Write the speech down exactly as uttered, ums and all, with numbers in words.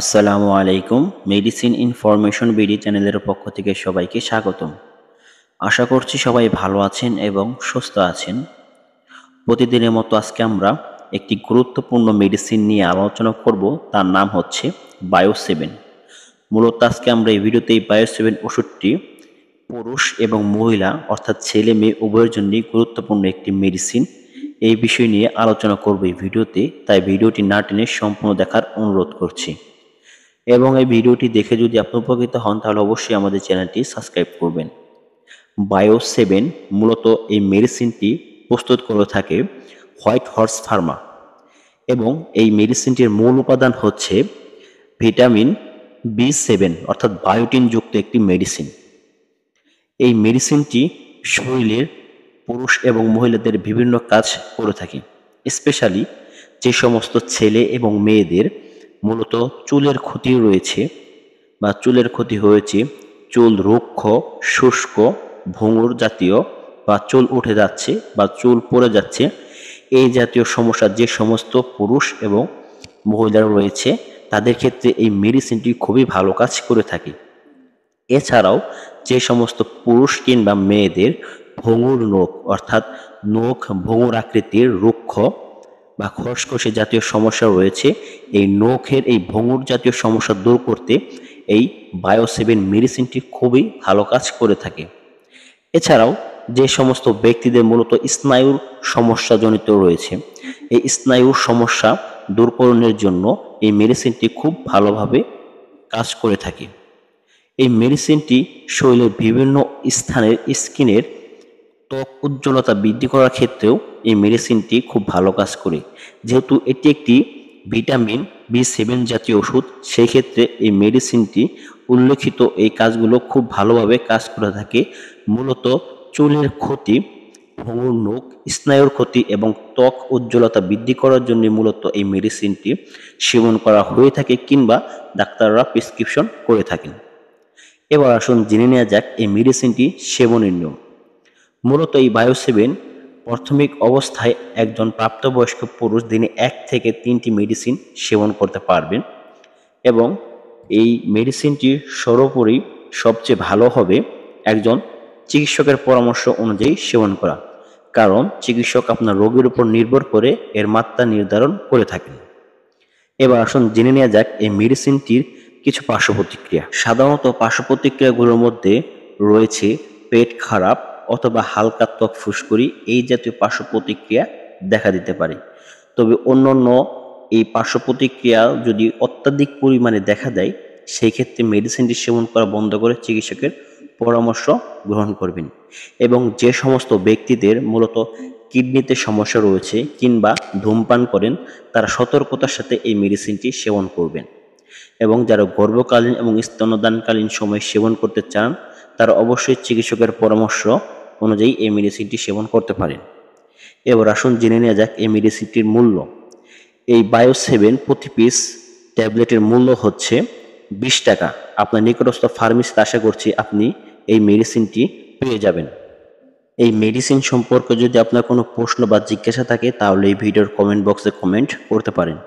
আসসালামু আলাইকুম। Medicine information BD চ্যানেলের পক্ষ থেকে সবাইকে স্বাগতম। আশা করছি সবাই ভালো আছেন এবং সুস্থ আছেন। প্রতিদিনের মতো আজকে আমরা একটি গুরুত্বপূর্ণ মেডিসিন নিয়ে আলোচনা করব, তার নাম হচ্ছে বায়ো সেভেন। মূলত আজকে আমরা এই ভিডিওতে এই বায়ো সেভেন ওষুধটি পুরুষ এবং মহিলা অর্থাৎ ছেলে মেয়ে উভয়ের জন্যই গুরুত্বপূর্ণ একটি মেডিসিন, এই বিষয় নিয়ে আলোচনা করব এই ভিডিওতে। তাই ভিডিওটি না টেনে সম্পূর্ণ দেখার অনুরোধ করছি এবং এই ভিডিওটি দেখে যদি আপনি উপকৃত হন তাহলে অবশ্যই আমাদের চ্যানেলটি সাবস্ক্রাইব করবেন। বায়ো সেভেন মূলত এই মেডিসিনটি প্রস্তুত করে থাকে হোয়াইট হর্স ফার্মা এবং এই মেডিসিনটির মূল উপাদান হচ্ছে ভিটামিন বি সেভেন অর্থাৎ বায়োটিন যুক্ত একটি মেডিসিন। এই মেডিসিনটি শরীরের পুরুষ এবং মহিলাদের বিভিন্ন কাজ করে থাকে, স্পেশালি যে সমস্ত ছেলে এবং মেয়েদের মূলত চুলের ক্ষতি রয়েছে বা চুলের ক্ষতি হয়েছে, চুল রুক্ষ, শুষ্ক, ভঙ্গুর জাতীয় বা চুল উঠে যাচ্ছে বা চুল পড়ে যাচ্ছে, এই জাতীয় সমস্যা যে সমস্ত পুরুষ এবং মহিলারা রয়েছে তাদের ক্ষেত্রে এই মেডিসিনটি খুবই ভালো কাজ করে থাকে। এছাড়াও যে সমস্ত পুরুষ কিংবা মেয়েদের ভঙ্গুর নখ অর্থাৎ নখ ভঙ্গুর আকৃতির রুক্ষ বা খসখসে জাতীয় সমস্যা রয়েছে, এই নখের এই ভঙ্গুর জাতীয় সমস্যা দূর করতে এই বায়ো সেভেন মেডিসিনটি খুবই ভালো কাজ করে থাকে। এছাড়াও যে সমস্ত ব্যক্তিদের মূলত স্নায়ুর সমস্যাজনিত রয়েছে, এই স্নায়ুর সমস্যা দূরকরণের জন্য এই মেডিসিনটি খুব ভালোভাবে কাজ করে থাকে। এই মেডিসিনটি শরীরের বিভিন্ন স্থানের স্কিনের ত্বক উজ্জ্বলতা বৃদ্ধি করার ক্ষেত্রেও এই মেডিসিনটি খুব ভালো কাজ করে। যেহেতু এটি একটি ভিটামিন বি সেভেন জাতীয় ওষুধ, সেই ক্ষেত্রে এই মেডিসিনটি উল্লেখিত এই কাজগুলো খুব ভালোভাবে কাজ করে থাকে। মূলত চুলের ক্ষতি, ভঙ্গুর নখ, স্নায়ুর ক্ষতি এবং ত্বক উজ্জ্বলতা বৃদ্ধি করার জন্য মূলত এই মেডিসিনটি সেবন করা হয়ে থাকে কিংবা ডাক্তাররা প্রেসক্রিপশন করে থাকেন। এবার আসুন জেনে নেওয়া যাক এই মেডিসিনটি সেবনের নিয়ম। মূলত এই বায়ো সেভেন প্রাথমিক অবস্থায় একজন প্রাপ্তবয়স্ক পুরুষ দিনে এক থেকে তিনটি মেডিসিন সেবন করতে পারবেন এবং এই মেডিসিনটি সর্বোপরি সবচেয়ে ভালো হবে একজন চিকিৎসকের পরামর্শ অনুযায়ী সেবন করা, কারণ চিকিৎসক আপনার রোগের উপর নির্ভর করে এর মাত্রা নির্ধারণ করে থাকেন। এবার আসুন জেনে নেওয়া যাক এই মেডিসিনটির কিছু পার্শ্ব প্রতিক্রিয়া। সাধারণত পার্শ্ব প্রতিক্রিয়াগুলোর মধ্যে রয়েছে পেট খারাপ অথবা হালকা ত্বক ফুসকুড়ি, এই জাতীয় পার্শ্ব প্রতিক্রিয়া দেখা দিতে পারে। তবে অন্যান্য এই পার্শ্ব প্রতিক্রিয়া যদি অত্যাধিক পরিমাণে দেখা দেয় সেই ক্ষেত্রে মেডিসিনটি সেবন করা বন্ধ করে চিকিৎসকের পরামর্শ গ্রহণ করবেন। এবং যে সমস্ত ব্যক্তিদের মূলত কিডনিতে সমস্যা রয়েছে কিংবা ধূমপান করেন তারা সতর্কতার সাথে এই মেডিসিনটি সেবন করবেন এবং যারা গর্ভকালীন এবং স্তন্যদানকালীন সময় সেবন করতে চান তারা অবশ্যই চিকিৎসকের পরামর্শ অনুযায়ী এই মেডিসিনটি সেবন করতে পারেন। এবার আসুন জেনে নেওয়া যাক এই মেডিসিনটির মূল্য। এই বায়ো সেভেন প্রতি পিস ট্যাবলেটের মূল্য হচ্ছে বিশ টাকা। আপনার নিকটস্থ ফার্মেসিতে আশা করছি আপনি এই মেডিসিনটি পেয়ে যাবেন। এই মেডিসিন সম্পর্কে যদি আপনার কোনো প্রশ্ন বা জিজ্ঞাসা থাকে তাহলে এই ভিডিওর কমেন্ট বক্সে কমেন্ট করতে পারেন।